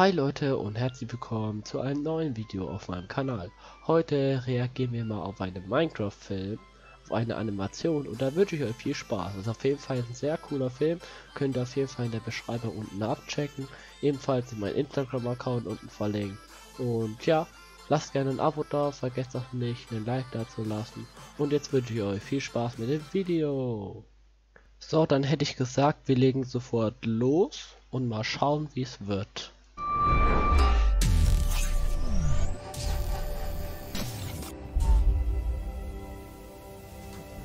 Hi Leute und herzlich willkommen zu einem neuen Video auf meinem Kanal. Heute reagieren wir mal auf einen Minecraft-Film, auf eine Animation und da wünsche ich euch viel Spaß. Das ist auf jeden Fall ein sehr cooler Film, könnt ihr auf jeden Fall in der Beschreibung unten abchecken. Ebenfalls in meinem Instagram-Account unten verlinkt. Und ja, lasst gerne ein Abo da, vergesst auch nicht, einen Like da zu lassen. Und jetzt wünsche ich euch viel Spaß mit dem Video. So, dann hätte ich gesagt, wir legen sofort los und mal schauen, wie es wird.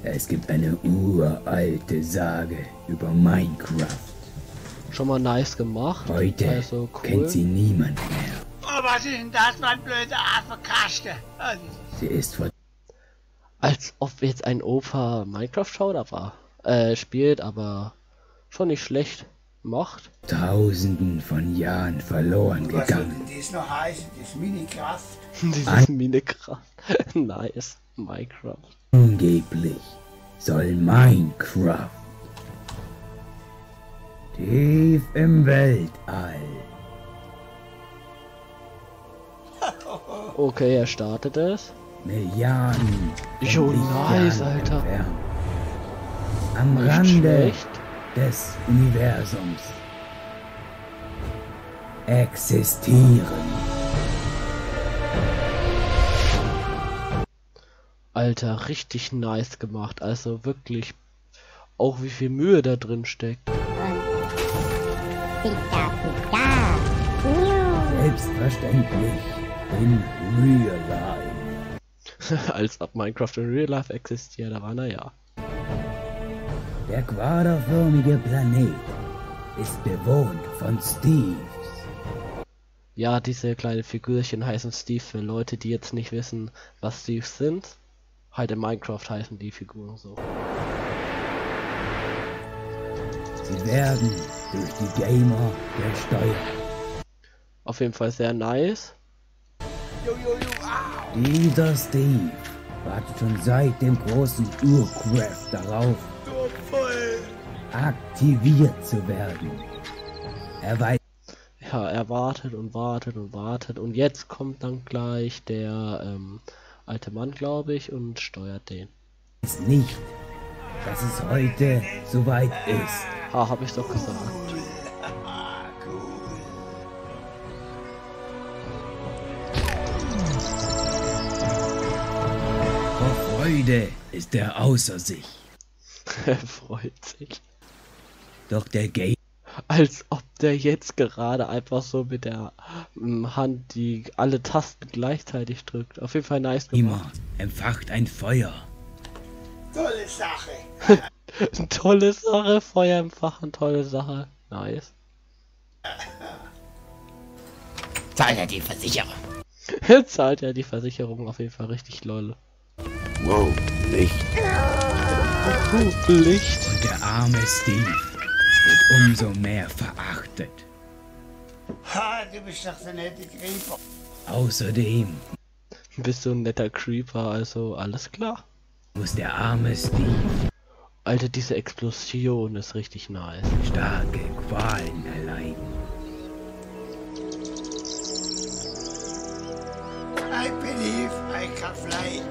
Es gibt eine uralte Sage über Minecraft. Schon mal nice gemacht. Heute also cool. Kennt sie niemand mehr. Oh, was ist denn das, mein blöder Affe-Kaste? Also sie ist vor... Als ob jetzt ein Opa Minecraft-Schauder war. Spielt, aber schon nicht schlecht macht. Tausenden von Jahren verloren gegangen. Was soll das noch heißen? Das Minecraft? Dieses Minecraft. Nice. Minecraft. Angeblich soll Minecraft tief im Weltall. Okay, er startet es. Milliarden. Jo, nice, Alter. Entfernt. Am nicht Rande schlecht. Des Universums existieren. Alter, richtig nice gemacht. Also wirklich auch wie viel Mühe da drin steckt. Selbstverständlich in Real Life. Als ob Minecraft in Real Life existiert, aber naja. Der quaderförmige Planet ist bewohnt von Steves. Ja, diese kleinen Figürchen heißen Steve für Leute, die jetzt nicht wissen, was Steves sind. Halt in Minecraft heißen die Figuren so. Sie werden durch die Gamer gesteuert. Auf jeden Fall sehr nice. Dieser Steve wartet schon seit dem großen Urcraft darauf, aktiviert zu werden. Er weiß. Ja, er wartet und wartet und wartet und jetzt kommt dann gleich der alte Mann, glaube ich, und steuert den. Ist nicht, dass es heute soweit ist. Ha, hab ich doch gesagt. Vor Freude ist er außer sich. Er freut sich. Doch der Game. Als ob der jetzt gerade einfach so mit der Hand die alle Tasten gleichzeitig drückt. Auf jeden Fall nice gemacht. Immer empfacht ein Feuer. Tolle Sache. Tolle Sache, Feuer empfachen, tolle Sache. Nice. Zahlt ja die Versicherung. Zahlt ja die Versicherung, auf jeden Fall richtig lol. Wow, Licht. Oh, Licht. Und der arme Steve wird umso mehr verachtet. Ha, du bist doch so ein netter Creeper. Außerdem bist du ein netter Creeper, also alles klar. Muss der arme Steve. Alter, diese Explosion ist richtig nice. Starke Qualen erleiden. I believe I can fly.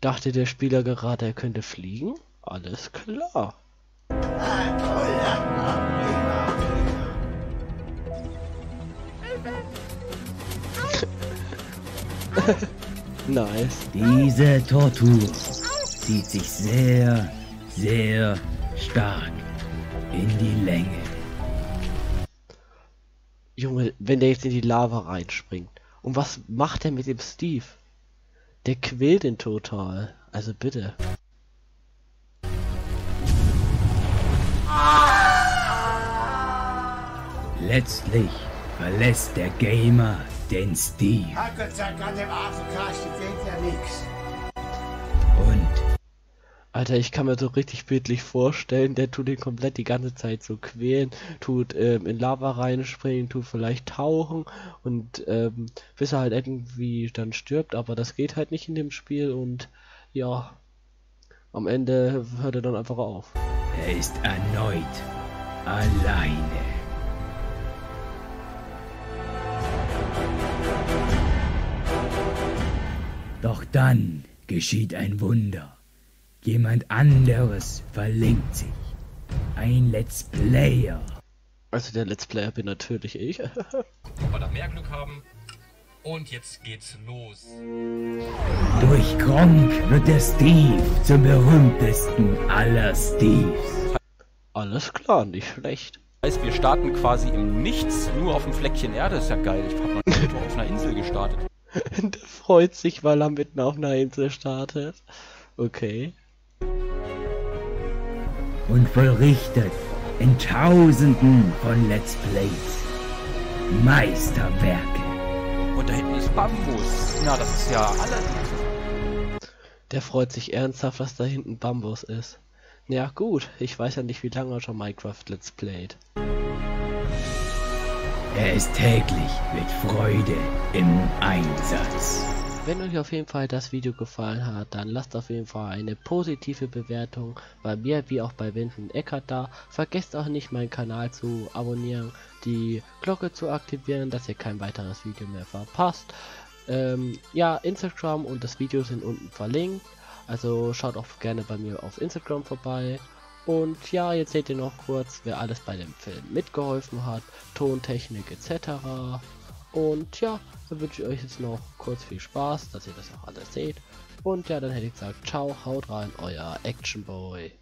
Dachte der Spieler gerade, er könnte fliegen? Alles klar. Nice. Diese Tortur zieht sich sehr, sehr stark in die Länge. Junge, wenn der jetzt in die Lava reinspringt. Und was macht er mit dem Steve? Der quält ihn total. Also bitte. Letztlich verlässt der Gamer den Steve. Und Alter, ich kann mir so richtig bildlich vorstellen, der tut den komplett die ganze Zeit so quälen, tut in Lava reinspringen, tut vielleicht tauchen und bis er halt irgendwie dann stirbt, aber das geht halt nicht in dem Spiel und ja, am Ende hört er dann einfach auf. Er ist erneut alleine. Doch dann geschieht ein Wunder. Jemand anderes verlinkt sich. Ein Let's Player. Also der Let's Player bin natürlich ich. Aber noch mehr Glück haben. Und jetzt geht's los. Durch Gronkh wird der Steve zum berühmtesten aller Steves. Alles klar, nicht schlecht. Das heißt, wir starten quasi im Nichts, nur auf dem Fleckchen Erde. Ist ja geil. Ich hab noch auf einer Insel gestartet. Der freut sich, weil er mitten auf einer Insel startet. Okay. Und vollrichtet in Tausenden von Let's Plays. Meisterwerke. Und da hinten ist Bambus. Na, das ist ja Aladdin. Der freut sich ernsthaft, dass da hinten Bambus ist. Ja gut, ich weiß ja nicht, wie lange er schon Minecraft Let's Playt. Er ist täglich mit Freude im Einsatz. Wenn euch auf jeden Fall das Video gefallen hat, dann lasst auf jeden Fall eine positive Bewertung bei mir wie auch bei Wenden Eckert da. Vergesst auch nicht, meinen Kanal zu abonnieren, die Glocke zu aktivieren, dass ihr kein weiteres Video mehr verpasst. Ja, Instagram und das Video sind unten verlinkt, also schaut auch gerne bei mir auf Instagram vorbei. Und ja, jetzt seht ihr noch kurz, wer alles bei dem Film mitgeholfen hat, Tontechnik etc. Und ja, dann wünsche ich euch jetzt noch kurz viel Spaß, dass ihr das auch alles seht. Und ja, dann hätte ich gesagt, ciao, haut rein, euer Action Boy.